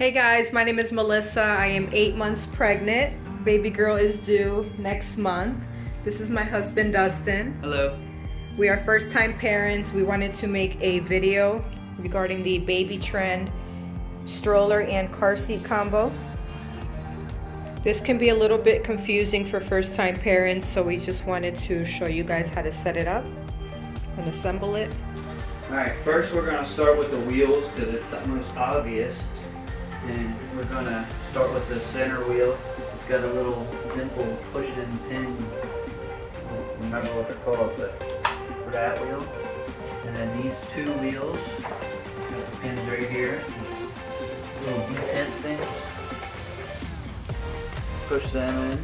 Hey guys, my name is Melissa. I am 8 months pregnant. Baby girl is due next month. This is my husband, Dustin. Hello. We are first-time parents. We wanted to make a video regarding the Baby Trend stroller and car seat combo. This can be a little bit confusing for first-time parents, so we just wanted to show you guys how to set it up and assemble it. All right, first we're gonna start with the wheels because it's the most obvious. And we're gonna start with the center wheel. It's got a little dimple push-in pin. I don't remember what they're called, but for that wheel. And then these two wheels, got the pins right here. Little detent things. Push them in.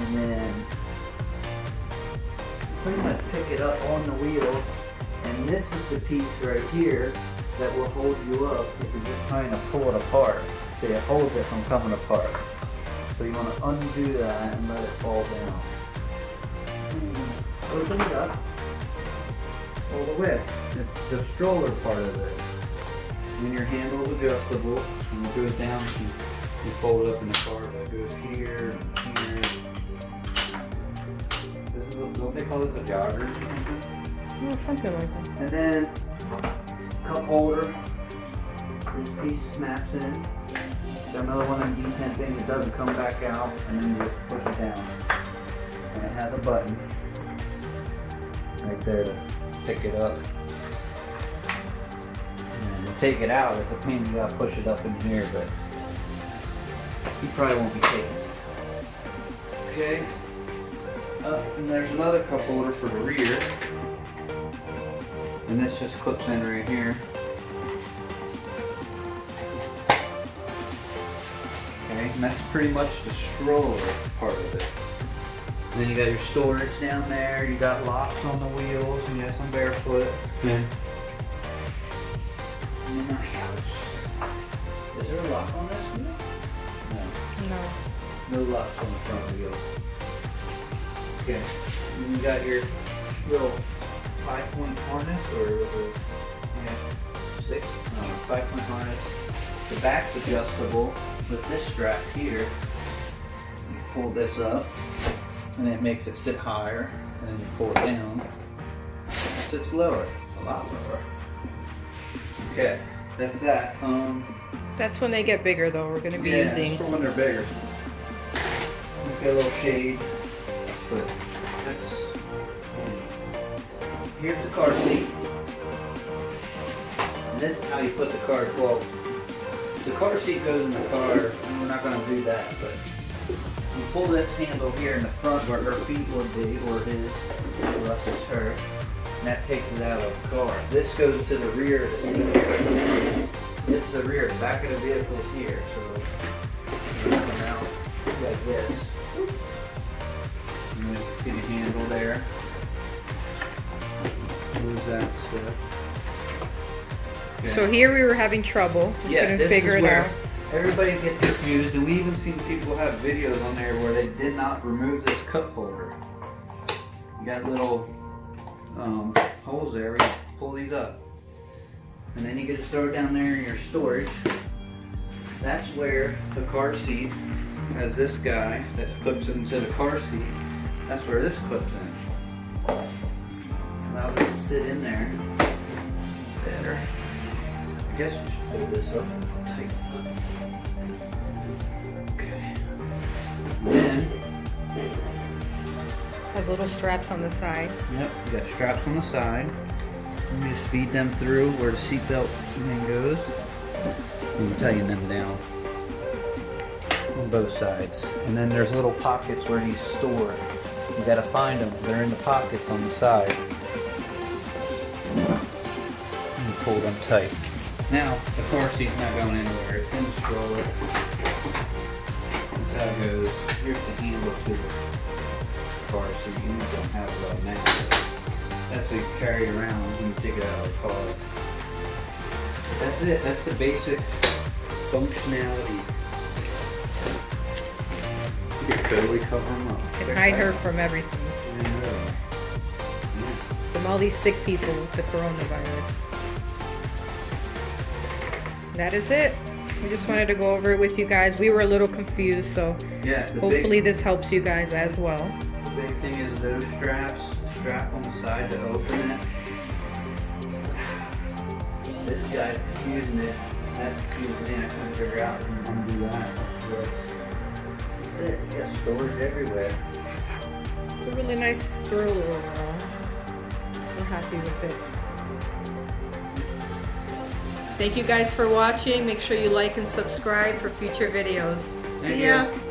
And then pretty much pick it up on the wheel, and this is the piece right here that will hold you up if you're just trying to pull it apart, so it holds it from coming apart. So you want to undo that and let it fall down. Open it up all the way. It's the stroller part of it. Then your handle is adjustable, and it goes down. You fold it up in the car. It goes here and here. Don't they call this a jogger? Yeah, something like that. And then cup holder. This piece snaps in. There's another one of the detent thing that doesn't come back out, and then you just push it down. And it has a button right there to pick it up. And to take it out, it's a pain. You gotta push it up in here, but you probably won't be taking it. Okay. And there's another cup holder for the rear, and this just clips in right here. Okay, and that's pretty much the stroller part of it. And then you got your storage down there, you got locks on the wheels, and you got some barefoot. Yeah. And then our house. Is there a lock on this wheel? No. No locks on the front wheel. Okay, and you got your little 5-point harness, or was it, yeah, 6? No, 5-point harness. The back's adjustable with this strap here. You pull this up, and it makes it sit higher, and then you pull it down, it sits lower, a lot lower. Okay, that's that. That's when they get bigger, though. We're going to be using... Yeah, that's when they're bigger. Let's get a little shade. But that's, here's the car seat, and this is how you put the car. Well, the car seat goes in the car, and we're not going to do that, but you pull this handle here in the front where her feet would be, or his, or us is her, and that takes it out of the car. This goes to the rear of the seat. This is the rear, the back of the vehicle is here, so we're coming out like this. Get a handle there. Lose that stuff. Okay. So here we were having trouble. We couldn't figure it out. Everybody gets confused, and we even seen people have videos on there where they did not remove this cup holder. You got little holes there. You pull these up, and then you get to throw it down there in your storage. That's where the car seat has this guy that clips into the car seat. That's where this clips in. Allows it to sit in there better. I guess we should pull this up and tighten it up. Okay. Then has little straps on the side. Yep, you got straps on the side. You just feed them through where the seatbelt thing goes. And tighten them down on both sides. And then there's little pockets where he's stored. You gotta find them. They're in the pockets on the side. And pull them tight. Now the car seat's not going anywhere. It's in the stroller. That's how it goes. Here's the handle to the car seat. You don't have a lot of mass. That's to carry it around when you take it out of the car. That's it. That's the basic functionality. You can totally cover them up. You can hide her from everything. From all these sick people with the coronavirus. that is it. We just wanted to go over it with you guys. We were a little confused, so yeah, hopefully this helps you guys as well. The big thing is those straps, strap on the side to open it. This guy's using it. That's confusing. I couldn't figure out how to do that. But that's it. You got storage everywhere. It's a really nice stroller overall. We're happy with it. Thank you guys for watching. Make sure you like and subscribe for future videos. See ya!